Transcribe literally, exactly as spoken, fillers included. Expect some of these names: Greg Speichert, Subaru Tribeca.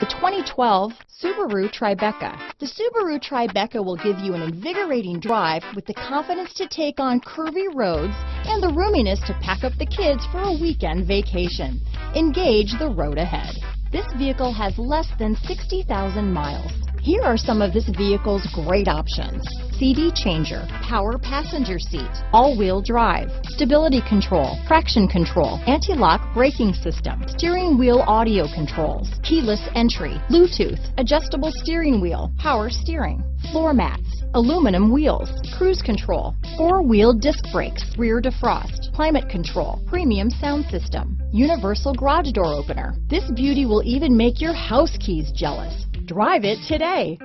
The twenty twelve Subaru Tribeca. The Subaru Tribeca will give you an invigorating drive with the confidence to take on curvy roads and the roominess to pack up the kids for a weekend vacation. Engage the road ahead. This vehicle has less than sixty thousand miles. Here are some of this vehicle's great options: C D changer, power passenger seat, all-wheel drive, stability control, traction control, anti-lock braking system, steering wheel audio controls, keyless entry, Bluetooth, adjustable steering wheel, power steering, floor mats, aluminum wheels, cruise control, four-wheel disc brakes, rear defrost, climate control, premium sound system, universal garage door opener. This beauty will even make your house keys jealous. Drive it today.